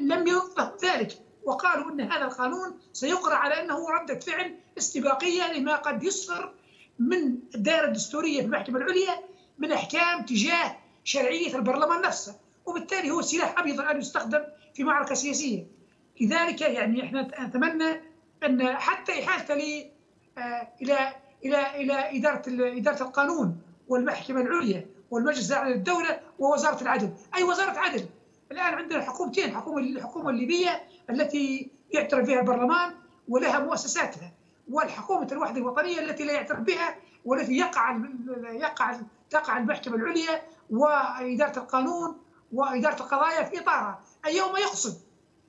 لم يوضح ذلك، وقالوا أن هذا القانون سيقرأ على أنه ردة فعل استباقية لما قد يصدر من الدائرة الدستورية في المحكمة العليا من أحكام تجاه شرعية البرلمان نفسه، وبالتالي هو سلاح أبيض الآن يستخدم في معركة سياسية. لذلك يعني احنا نتمنى أن حتى إحالته إلى إلى إلى, إلى إدارة إدارة القانون والمحكمة العليا والمجلس الأعلى للدولة ووزارة العدل، أي وزارة عدل. الآن عندنا حكومتين، حكومة الحكومة الليبية التي يعترف فيها البرلمان ولها مؤسساتها، والحكومة الوحدة الوطنية التي لا يعترف بها والتي يقع يقع تقع المحكمة العليا وإدارة القانون وإدارة القضايا في إطارها. أيهما يقصد؟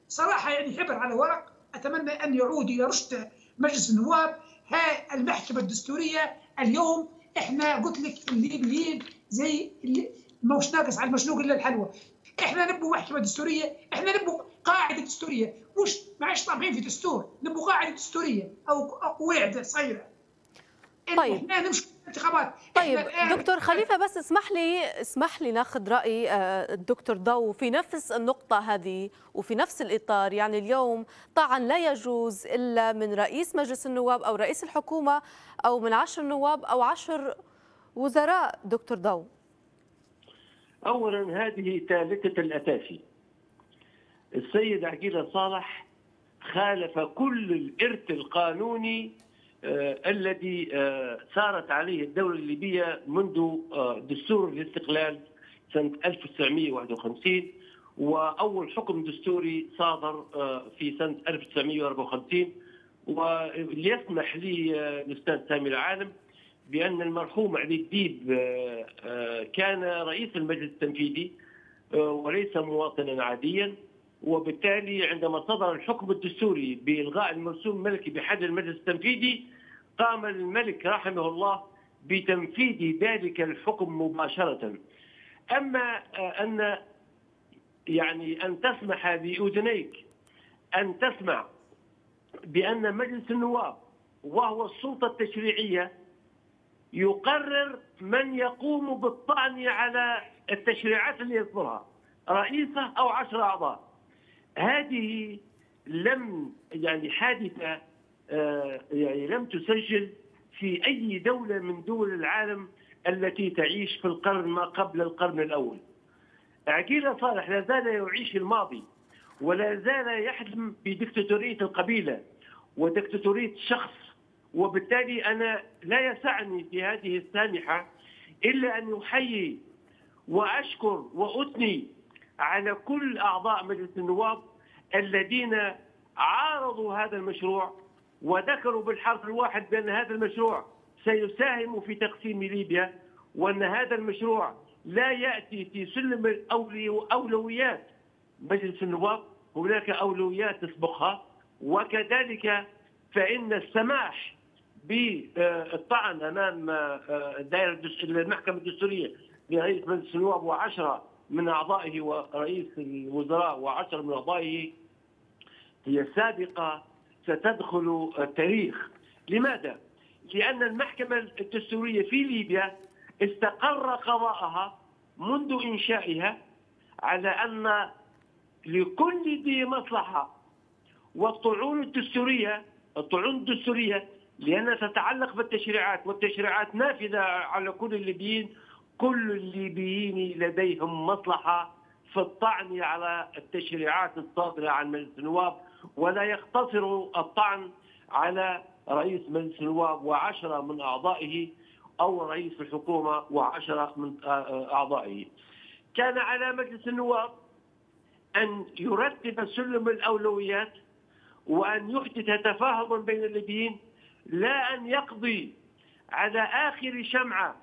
صراحة يعني حبر على ورق. أتمنى أن يعود إلى رشد مجلس النواب. ها المحكمة الدستورية اليوم إحنا قلت لك الليبيين زي اللي موش ناقص على المشنوق إلا الحلوى. إحنا نبغوا محكمة دستورية، إحنا نبغوا قاعدة دستورية، مش معاش طامحين في دستور، نبغوا قاعدة دستورية أو قواعد صغيرة. طيب إحنا نمشي انتخابات. طيب دكتور خليفة، بس اسمح لي اسمح لي ناخذ رأي الدكتور ضوء في نفس النقطة هذه وفي نفس الإطار. يعني اليوم طبعا لا يجوز إلا من رئيس مجلس النواب أو رئيس الحكومة أو من عشر نواب أو عشر وزراء. دكتور ضوء، أولا هذه تالكة الأتافي. السيد عجيل صالح خالف كل الإرث القانوني الذي سارت عليه الدولة الليبية منذ دستور الاستقلال سنة ألف وتسعمئة وواحد وخمسين وأول حكم دستوري صادر في سنة ألف وتسعمئة وأربعة وخمسين، وليسمح لي الأستاذ سامي العالم بأن المرحوم علي الديب كان رئيس المجلس التنفيذي وليس مواطنا عاديا، وبالتالي عندما صدر الحكم الدستوري بإلغاء المرسوم الملكي بحل المجلس التنفيذي قام الملك رحمه الله بتنفيذ ذلك الحكم مباشرة. أما أن يعني أن تسمح بأذنيك أن تسمع بأن مجلس النواب وهو السلطة التشريعية يقرر من يقوم بالطعن على التشريعات اللي يصدرها رئيسه أو عشر أعضاء، هذه لم يعني حادثة يعني لم تسجل في أي دولة من دول العالم التي تعيش في القرن ما قبل القرن الأول. عجيل صالح لا زال يعيش الماضي ولا زال يحلم بدكتاتورية القبيلة ودكتاتورية الشخص، وبالتالي أنا لا يسعني في هذه السانحة إلا أن أحيي وأشكر وأثني على كل أعضاء مجلس النواب الذين عارضوا هذا المشروع وذكروا بالحرف الواحد بأن هذا المشروع سيساهم في تقسيم ليبيا، وأن هذا المشروع لا يأتي في سلم الأولويات مجلس النواب، هناك أولويات تسبقها. وكذلك فإن السماح بالطعن أمام دائرة المحكمة الدستورية برئيس مجلس النواب وعشرة من أعضائه ورئيس الوزراء وعشر من أعضائه هي سابقة ستدخل التاريخ. لماذا؟ لأن المحكمة الدستورية في ليبيا استقر قضاءها منذ إنشائها على أن لكل ذي مصلحة، والطعون الدستورية الطعون الدستورية لأنها تتعلق بالتشريعات، والتشريعات نافذة على كل الليبيين، كل الليبيين لديهم مصلحة في الطعن على التشريعات الصادرة عن مجلس النواب، ولا يقتصر الطعن على رئيس مجلس النواب وعشرة من أعضائه. او رئيس الحكومه وعشره من اعضائه. كان على مجلس النواب ان يرتب سلم الاولويات وان يحدث تفاهما بين الليبيين، لا ان يقضي على اخر شمعه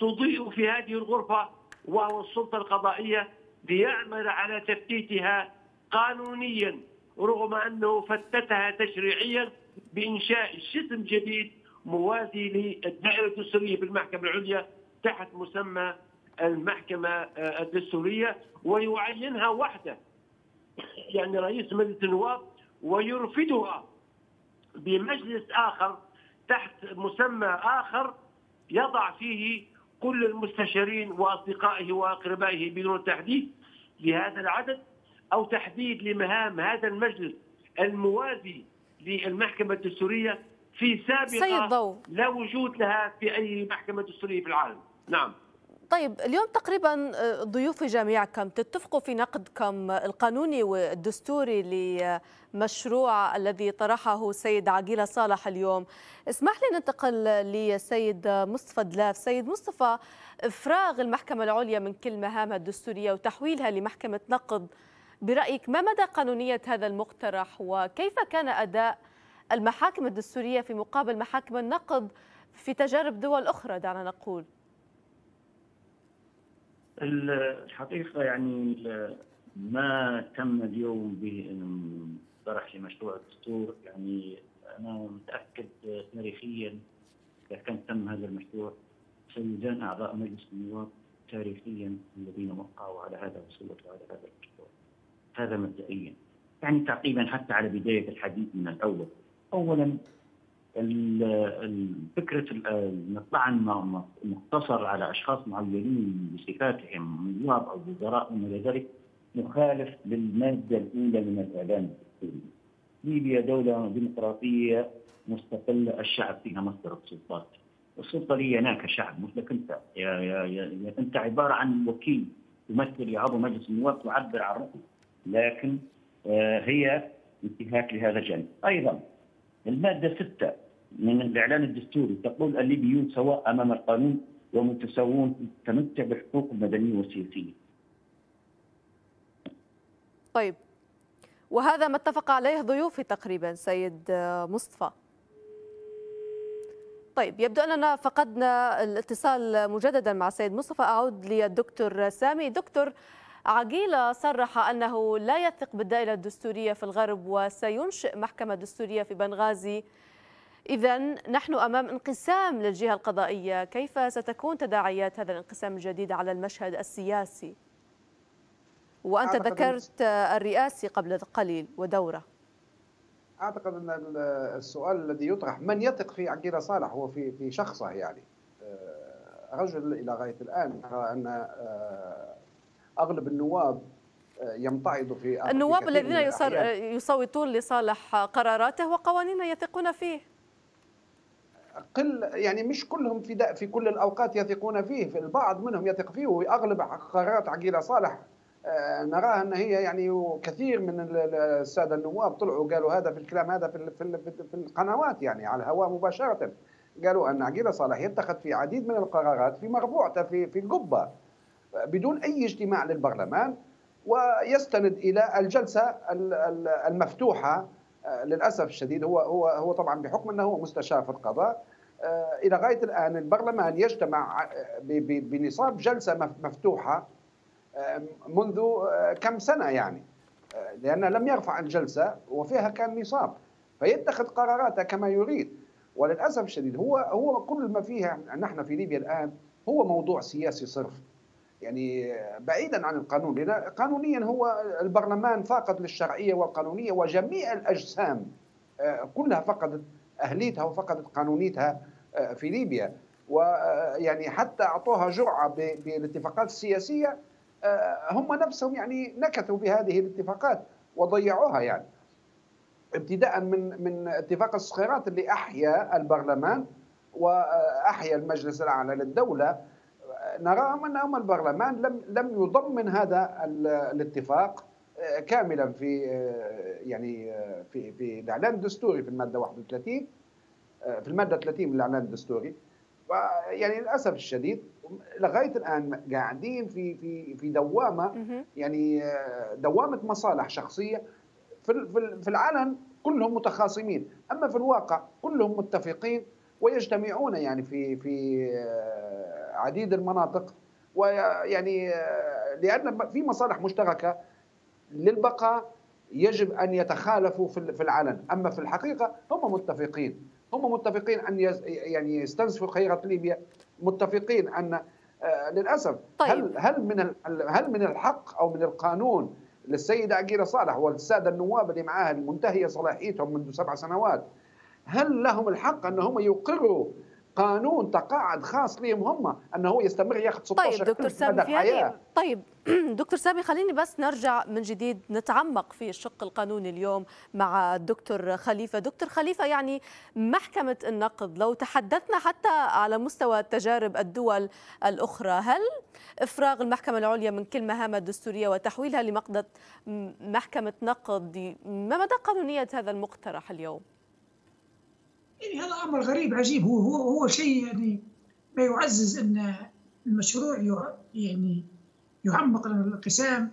تضيء في هذه الغرفه وهو السلطه القضائيه، ليعمل على تفتيتها قانونيا رغم انه فتتها تشريعيا بانشاء شسم جديد موازي للدائره الدستوريه بالمحكمه العليا تحت مسمى المحكمه الدستوريه، ويعينها وحده يعني رئيس مجلس النواب، ويرفدها بمجلس اخر تحت مسمى اخر يضع فيه كل المستشارين واصدقائه واقربائه بدون تحديد لهذا العدد او تحديد لمهام هذا المجلس الموازي للمحكمه الدستوريه في سابقه لا وجود لها في اي محكمه دستوريه في العالم. نعم. طيب اليوم تقريبا ضيوفي جميعكم تتفقوا في نقدكم القانوني والدستوري لمشروع الذي طرحه سيد عجيل صالح اليوم. اسمح لي ننتقل لسيد مصطفى الدلاف. سيد مصطفى، إفراغ المحكمة العليا من كل مهامها الدستورية وتحويلها لمحكمة نقد، برأيك ما مدى قانونية هذا المقترح، وكيف كان أداء المحاكم الدستورية في مقابل محاكم النقد في تجارب دول أخرى دعنا نقول؟ الحقيقة يعني ما تم اليوم بطرح لمشروع الدستور، يعني أنا متأكد تاريخيا إذا كان تم هذا المشروع سيجان أعضاء مجلس النواب تاريخيا الذين وقعوا على هذا وصوتوا على هذا المشروع. هذا مبدئيا. يعني تعقيبا حتى على بداية الحديث من الأول. أولا فكرة الطعن مقتصر على أشخاص معينين بصفاتهم نواب أو وزراء وما إلى ذلك مخالف للمادة الأولى من الإعلان الدستوري. ليبيا دولة ديمقراطية مستقلة، الشعب فيها مصدر السلطات. السلطة لي أنا كشعب، مش لك أنت. يا يا يا أنت عبارة عن وكيل يمثل يعضو مجلس النواب تعبر عن رأيه، لكن هي انتهاك لهذا الجانب. أيضا المادة ستة من الإعلان الدستوري تقول الليبيون سواء أمام القانون ومتساوون في التمتع بحقوق المدنية والسياسية. طيب وهذا ما اتفق عليه ضيوفي تقريبا سيد مصطفى. طيب يبدو أننا فقدنا الاتصال مجددا مع سيد مصطفى. أعود للدكتور سامي. دكتور عجيل صرح أنه لا يثق بالدائرة الدستورية في الغرب وسينشئ محكمة دستورية في بنغازي. إذا نحن أمام انقسام للجهة القضائية، كيف ستكون تداعيات هذا الانقسام الجديد على المشهد السياسي؟ وأنت ذكرت الرئاسي قبل قليل ودوره. أعتقد أن السؤال الذي يطرح من يثق في عجيل صالح هو في في شخصه، يعني رجل إلى غاية الآن نرى أن أغلب النواب يمتعضوا في النواب الذين يصوتون لصالح قراراته وقوانينه يثقون فيه. قل يعني مش كلهم في في كل الأوقات يثقون فيه، في البعض منهم يثق فيه، وأغلب قرارات عجيل صالح نراها أن هي يعني كثير من السادة النواب طلعوا قالوا هذا في الكلام هذا في في القنوات يعني على الهواء مباشرة، قالوا أن عجيل صالح يتخذ في عديد من القرارات في مربوعته في في القبة بدون أي اجتماع للبرلمان، ويستند إلى الجلسة المفتوحة. للأسف الشديد هو هو هو طبعا بحكم أنه مستشار في القضاء إلى غاية الآن البرلمان يجتمع بنصاب جلسة مفتوحة منذ كم سنة، يعني لأنه لم يرفع الجلسة وفيها كان نصاب فيتخذ قراراته كما يريد. وللأسف الشديد هو هو كل ما فيها نحن في ليبيا الآن هو موضوع سياسي صرف، يعني بعيدا عن القانون، لأن قانونيا هو البرلمان فاقد للشرعية والقانونية، وجميع الأجسام كلها فقدت أهليتها وفقدت قانونيتها في ليبيا، ويعني حتى أعطوها جرعة بالاتفاقات السياسية هم نفسهم يعني نكثوا بهذه الاتفاقات وضيعوها، يعني ابتداء من من اتفاق الصخيرات اللي أحيا البرلمان وأحيا المجلس الأعلى للدولة. نراهم أنهم البرلمان لم لم يضمن هذا الاتفاق كاملا في يعني في في الإعلان الدستوري في المادة واحد وثلاثين في المادة ثلاثين من الإعلان الدستوري، ويعني للاسف الشديد لغايه الان قاعدين في في في دوامه، يعني دوامه مصالح شخصيه في في العلن كلهم متخاصمين، اما في الواقع كلهم متفقين ويجتمعون يعني في في عديد المناطق، ويعني لان في مصالح مشتركه للبقاء يجب ان يتخالفوا في العلن، اما في الحقيقه هم متفقين، هم متفقين ان يعني يستنزفوا خيرات ليبيا، متفقين ان للاسف طيب. هل هل من هل من الحق او من القانون للسيده عجيل صالح والساده النواب اللي معاها المنتهيه صلاحيتهم منذ سبع سنوات، هل لهم الحق ان هم يقروا قانون تقاعد خاص لهم هم انه يستمر ياخذ ستة عشر طيب دكتور سامي في هذه طيب دكتور سامي خليني بس نرجع من جديد نتعمق في الشق القانوني اليوم مع الدكتور خليفه، دكتور خليفه يعني محكمه النقض لو تحدثنا حتى على مستوى تجارب الدول الاخرى، هل افراغ المحكمه العليا من كل مهام الدستوريه وتحويلها لمقضه محكمه نقض، ما مدى قانونيه هذا المقترح اليوم؟ يعني هذا امر غريب عجيب، هو هو هو شيء يعني ما يعزز ان المشروع يعني يعمق الانقسام،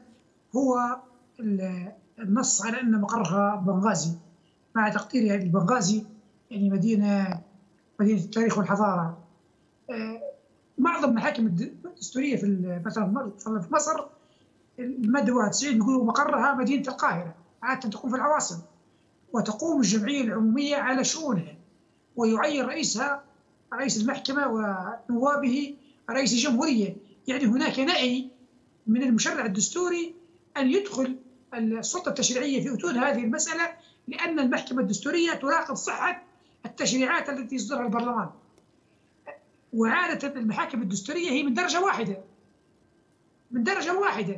هو النص على ان مقرها بنغازي مع تقديرها لبنغازي يعني مدينه مدينه التاريخ والحضاره. معظم محاكم الدستوريه في مثلا في مصر الماده واحد وتسعين يقولوا مقرها مدينه القاهره، عاده تقوم في العواصم وتقوم الجمعيه العموميه على شؤونها ويعين رئيسها رئيس المحكمة ونوابه رئيس الجمهورية، يعني هناك نأي من المشرع الدستوري أن يدخل السلطة التشريعية في أتون هذه المسألة، لأن المحكمة الدستورية تراقب صحة التشريعات التي يصدرها البرلمان، وعادة المحاكم الدستورية هي من درجة واحدة من درجة واحدة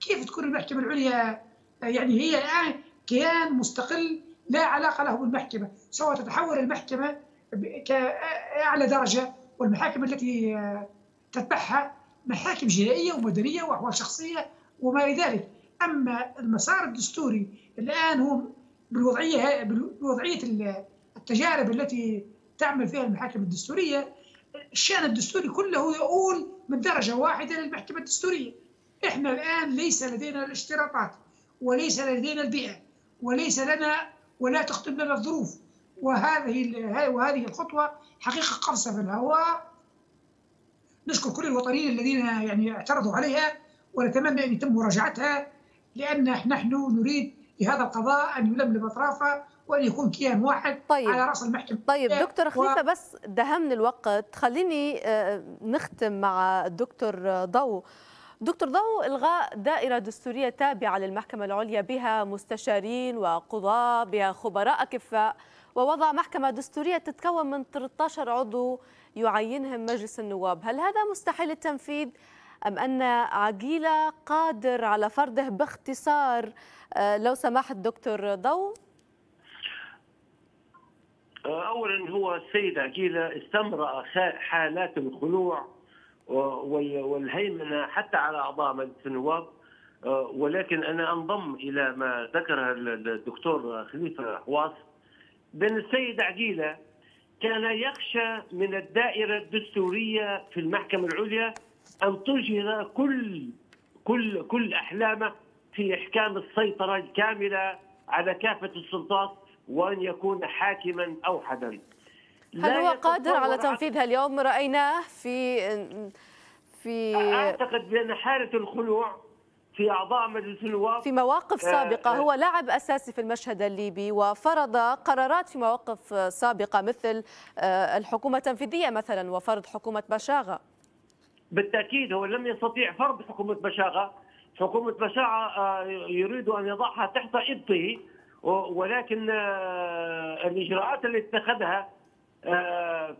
كيف تكون المحكمة العليا يعني هي الآن كيان مستقل لا علاقة له بالمحكمة، سوف تتحول المحكمة كأعلى درجة والمحاكم التي تتبعها محاكم جنائية ومدنية وأحوال شخصية وما إلى ذلك، أما المسار الدستوري الآن هو بالوضعية بالوضعية التجارب التي تعمل فيها المحاكم الدستورية، الشأن الدستوري كله يؤول من درجة واحدة للمحكمة الدستورية، إحنا الآن ليس لدينا الاشتراطات وليس لدينا البيئة وليس لنا ولا تخطب لنا الظروف، وهذه وهذه الخطوه حقيقه قفزه في الهواء. نشكر كل الوطنيين الذين يعني اعترضوا عليها ونتمنى ان يتم مراجعتها، لان نحن نريد لهذا القضاء ان يلملم اطرافه وان يكون كيان واحد طيب. على راس المحكمه. طيب دكتور خليفه و... بس دهمني الوقت، خليني نختم مع الدكتور ضوء. دكتور ضوء، إلغاء دائرة دستورية تابعة للمحكمة العليا بها مستشارين وقضاة بها خبراء أكفاء ووضع محكمة دستورية تتكون من ثلاثة عشر عضو يعينهم مجلس النواب، هل هذا مستحيل التنفيذ أم أن عجيلة قادر على فرضه باختصار لو سمحت دكتور ضوء؟ أولا هو السيدة عجيلة استمرأ حالات الخنوع والهيمنه حتى على اعضاء مجلس النواب، ولكن انا انضم الى ما ذكره الدكتور خليفه حواس بان السيد عجيله كان يخشى من الدائره الدستوريه في المحكمه العليا ان تجهر كل كل كل احلامه في احكام السيطره الكامله على كافه السلطات وان يكون حاكما اوحدا. هل هو قادر على تنفيذها اليوم؟ رأيناه في في أعتقد بأن حالة الخنوع في أعضاء مجلس النواب في مواقف سابقة، هو لاعب أساسي في المشهد الليبي وفرض قرارات في مواقف سابقة مثل الحكومة التنفيذية مثلا وفرض حكومة بشاغة. بالتأكيد هو لم يستطيع فرض حكومة بشاغة، حكومة بشاغة يريد أن يضعها تحت إبطه، ولكن الإجراءات التي اتخذها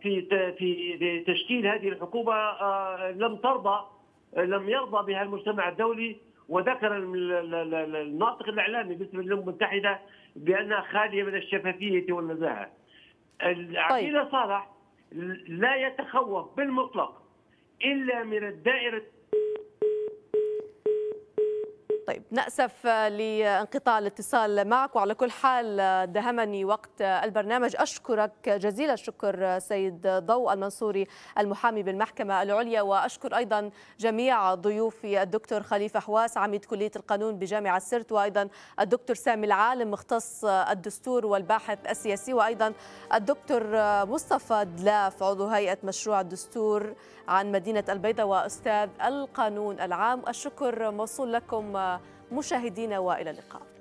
في في تشكيل هذه الحكومه لم ترضى لم يرضى بها المجتمع الدولي، وذكر الناطق الاعلامي باسم الامم المتحده بانها خاليه من الشفافيه والنزاهه. عجيل صالح لا يتخوف بالمطلق الا من الدائره. طيب نأسف لانقطاع الاتصال معك، وعلى كل حال دهمني وقت البرنامج. أشكرك جزيل الشكر سيد ضوء المنصوري المحامي بالمحكمة العليا، وأشكر أيضا جميع ضيوفي الدكتور خليفة حواس عميد كلية القانون بجامعة سرت، وأيضا الدكتور سامي العالم مختص الدستور والباحث السياسي، وأيضا الدكتور مصطفى الدلاف عضو هيئة مشروع الدستور عن مدينة البيضاء وأستاذ القانون العام. الشكر موصول لكم مشاهدينا، وإلى اللقاء.